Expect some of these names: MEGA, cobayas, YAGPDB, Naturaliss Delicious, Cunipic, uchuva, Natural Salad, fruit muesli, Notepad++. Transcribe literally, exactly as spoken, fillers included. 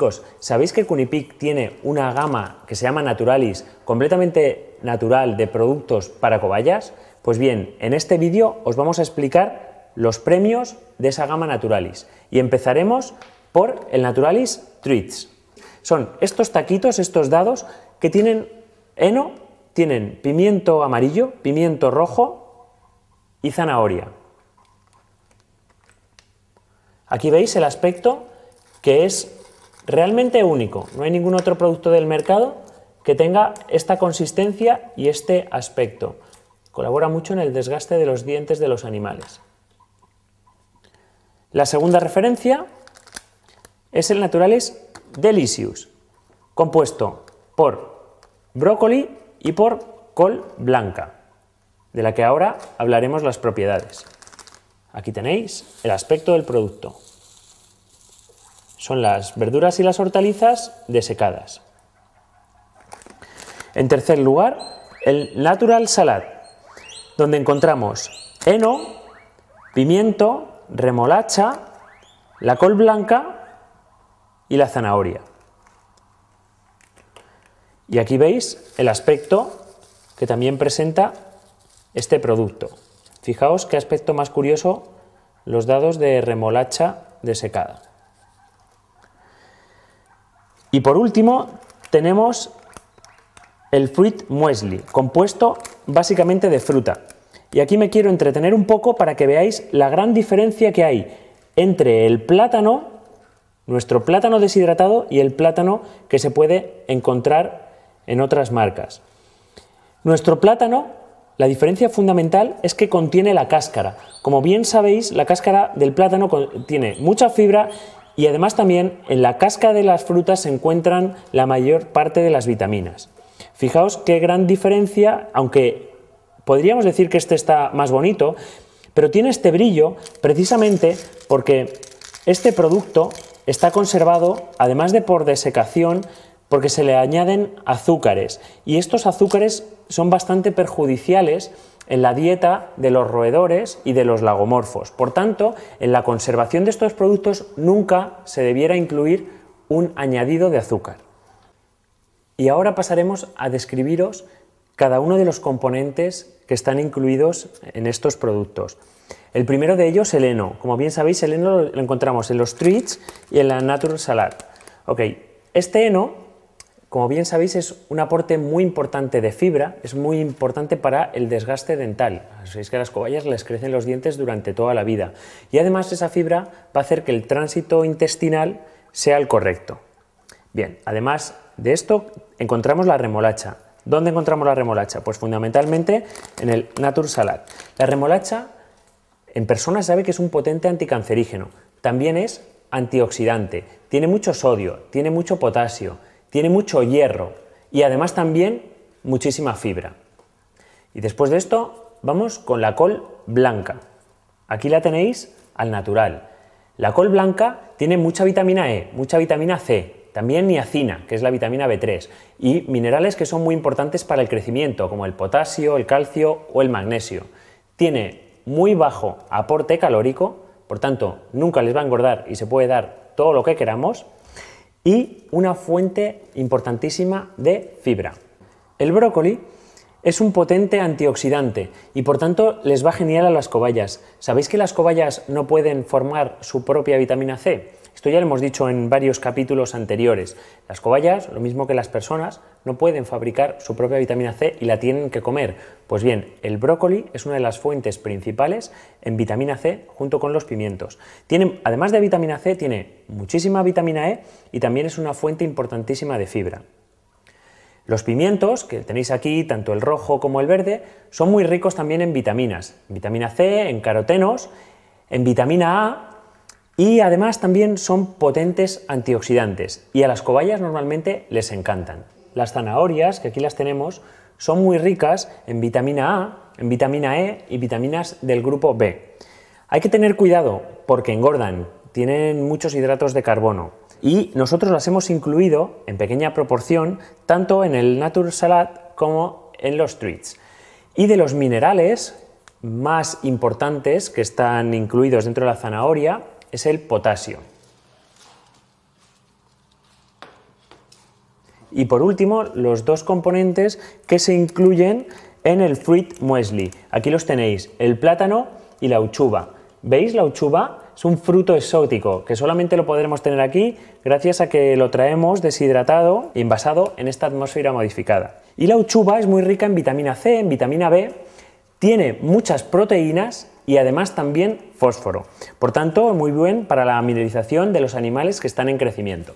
Chicos, ¿sabéis que Cunipic tiene una gama que se llama Naturaliss, completamente natural, de productos para cobayas? Pues bien, en este vídeo os vamos a explicar los premios de esa gama Naturaliss y empezaremos por el Naturaliss Treats. Son estos taquitos, estos dados que tienen heno, tienen pimiento amarillo, pimiento rojo y zanahoria. Aquí veis el aspecto que es realmente único. No hay ningún otro producto del mercado que tenga esta consistencia y este aspecto. Colabora mucho en el desgaste de los dientes de los animales. La segunda referencia es el Naturaliss Delicious, compuesto por brócoli y por col blanca, de la que ahora hablaremos las propiedades. Aquí tenéis el aspecto del producto. Son las verduras y las hortalizas desecadas. En tercer lugar, el Natural Salad, donde encontramos heno, pimiento, remolacha, la col blanca y la zanahoria. Y aquí veis el aspecto que también presenta este producto. Fijaos qué aspecto más curioso, los dados de remolacha desecada. Y por último tenemos el fruit muesli, compuesto básicamente de fruta. Y aquí me quiero entretener un poco para que veáis la gran diferencia que hay entre el plátano, nuestro plátano deshidratado, y el plátano que se puede encontrar en otras marcas. Nuestro plátano, la diferencia fundamental es que contiene la cáscara. Como bien sabéis, la cáscara del plátano tiene mucha fibra y además también en la cáscara de las frutas se encuentran la mayor parte de las vitaminas. Fijaos qué gran diferencia, aunque podríamos decir que este está más bonito, pero tiene este brillo precisamente porque este producto está conservado, además de por desecación, porque se le añaden azúcares, y estos azúcares son bastante perjudiciales en la dieta de los roedores y de los lagomorfos. Por tanto, en la conservación de estos productos nunca se debiera incluir un añadido de azúcar. Y ahora pasaremos a describiros cada uno de los componentes que están incluidos en estos productos. El primero de ellos, el heno. Como bien sabéis, el heno lo encontramos en los treats y en la Natural Salad. Ok, este heno, como bien sabéis, es un aporte muy importante de fibra, es muy importante para el desgaste dental. Sabéis que a las cobayas les crecen los dientes durante toda la vida. Y además esa fibra va a hacer que el tránsito intestinal sea el correcto. Bien, además de esto encontramos la remolacha. ¿Dónde encontramos la remolacha? Pues fundamentalmente en el Natural Salad. La remolacha en persona sabe que es un potente anticancerígeno, también es antioxidante, tiene mucho sodio, tiene mucho potasio, tiene mucho hierro y además también muchísima fibra. Y después de esto vamos con la col blanca. Aquí la tenéis al natural. La col blanca tiene mucha vitamina E, mucha vitamina C, también niacina, que es la vitamina B tres, y minerales que son muy importantes para el crecimiento, como el potasio, el calcio o el magnesio. Tiene muy bajo aporte calórico, por tanto nunca les va a engordar y se puede dar todo lo que queramos, y una fuente importantísima de fibra. El brócoli es un potente antioxidante y por tanto les va genial a las cobayas. ¿Sabéis que las cobayas no pueden formar su propia vitamina C? Esto ya lo hemos dicho en varios capítulos anteriores. Las cobayas, lo mismo que las personas, no pueden fabricar su propia vitamina C y la tienen que comer. Pues bien, el brócoli es una de las fuentes principales en vitamina C junto con los pimientos. Tiene, además de vitamina C, tiene muchísima vitamina E y también es una fuente importantísima de fibra. Los pimientos, que tenéis aquí, tanto el rojo como el verde, son muy ricos también en vitaminas. En vitamina C, en carotenos, en vitamina A. Y además también son potentes antioxidantes y a las cobayas normalmente les encantan. Las zanahorias, que aquí las tenemos, son muy ricas en vitamina A, en vitamina E y vitaminas del grupo B. Hay que tener cuidado porque engordan, tienen muchos hidratos de carbono y nosotros las hemos incluido en pequeña proporción tanto en el Natural Salad como en los treats. Y de los minerales más importantes que están incluidos dentro de la zanahoria, es el potasio. Y por último, los dos componentes que se incluyen en el fruit muesli. Aquí los tenéis, el plátano y la uchuva. ¿Veis la uchuva? Es un fruto exótico que solamente lo podremos tener aquí gracias a que lo traemos deshidratado y envasado en esta atmósfera modificada. Y la uchuva es muy rica en vitamina C, en vitamina B, tiene muchas proteínas y además también fósforo. Por tanto, muy bien para la mineralización de los animales que están en crecimiento.